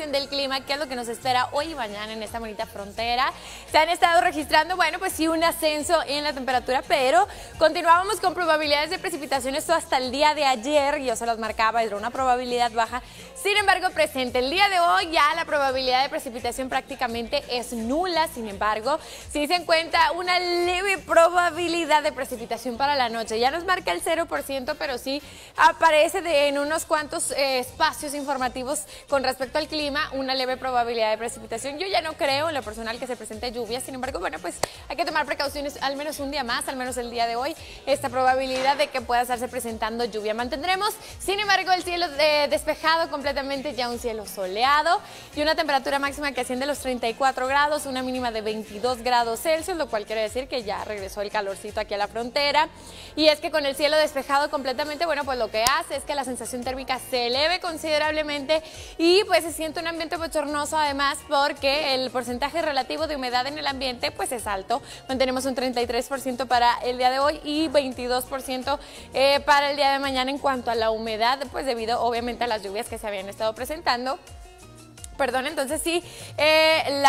información del clima, qué es lo que nos espera hoy y mañana en esta bonita frontera. Se han estado registrando, bueno, pues sí, un ascenso en la temperatura, pero continuábamos con probabilidades de precipitación, esto hasta el día de ayer, yo se los marcaba, era una probabilidad baja, sin embargo presente. El día de hoy ya la probabilidad de precipitación prácticamente es nula, sin embargo, sí se encuentra una leve probabilidad de precipitación para la noche, ya nos marca el 0%, pero sí aparece en unos cuantos espacios informativos con respecto al clima, una leve probabilidad de precipitación. Yo ya no creo en lo personal que se presente lluvia, sin embargo, bueno, pues hay que tomar precauciones al menos un día más, al menos el día de hoy, esta probabilidad de que pueda estarse presentando lluvia. Mantendremos, sin embargo, el cielo despejado completamente, ya un cielo soleado y una temperatura máxima que asciende a los 34 grados, una mínima de 22 grados Celsius, lo cual quiere decir que ya regresó el calorcito aquí a la frontera. Y es que con el cielo despejado completamente, bueno, pues lo que hace es que la sensación térmica se eleve considerablemente y pues se siente un ambiente bochornoso, además porque el porcentaje relativo de humedad en el ambiente pues es alto. Mantenemos un 33% para el día de hoy y 22% para el día de mañana en cuanto a la humedad, pues debido obviamente a las lluvias que se habían estado presentando. Perdón, entonces sí, el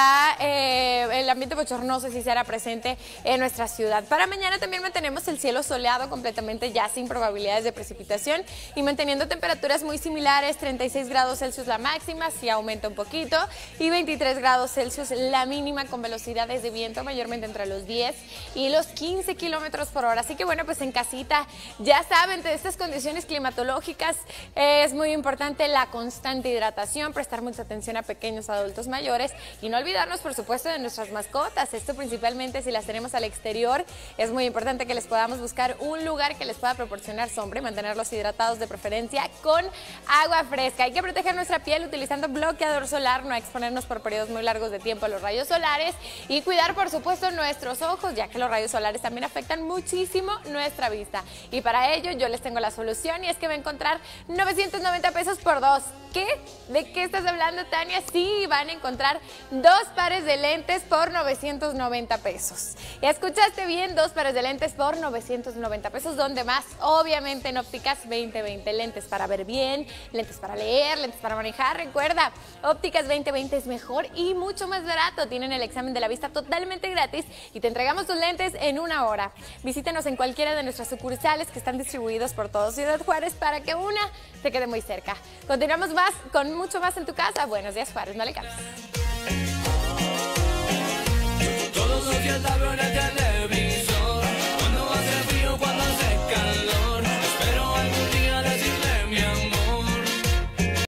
ambiente bochornoso sí será presente en nuestra ciudad. Para mañana también mantenemos el cielo soleado completamente, ya sin probabilidades de precipitación y manteniendo temperaturas muy similares, 36 grados Celsius la máxima, sí aumenta un poquito, y 23 grados Celsius la mínima, con velocidades de viento mayormente entre los 10 y los 15 kilómetros por hora. Así que bueno, pues en casita, ya saben, de estas condiciones climatológicas es muy importante la constante hidratación, prestar mucha atención a pequeños, adultos mayores, y no olvidarnos por supuesto de nuestras mascotas, esto principalmente si las tenemos al exterior. Es muy importante que les podamos buscar un lugar que les pueda proporcionar sombra y mantenerlos hidratados, de preferencia con agua fresca. Hay que proteger nuestra piel utilizando bloqueador solar, no exponernos por periodos muy largos de tiempo a los rayos solares, y cuidar por supuesto nuestros ojos, ya que los rayos solares también afectan muchísimo nuestra vista. Y para ello yo les tengo la solución, y es que va a encontrar 990 pesos por dos. ¿Qué? ¿De qué estás hablando, Tania? Sí, van a encontrar dos pares de lentes por 990 pesos. ¿Escuchaste bien? Dos pares de lentes por 990 pesos. ¿Dónde más? Obviamente en Ópticas 2020. Lentes para ver bien, lentes para leer, lentes para manejar. Recuerda, Ópticas 2020 es mejor y mucho más barato. Tienen el examen de la vista totalmente gratis y te entregamos tus lentes en una hora. Visítanos en cualquiera de nuestras sucursales que están distribuidos por todo Ciudad Juárez para que una te quede muy cerca. Continuamos con mucho más en tu casa. Buenos días, Juárez, no le cambies.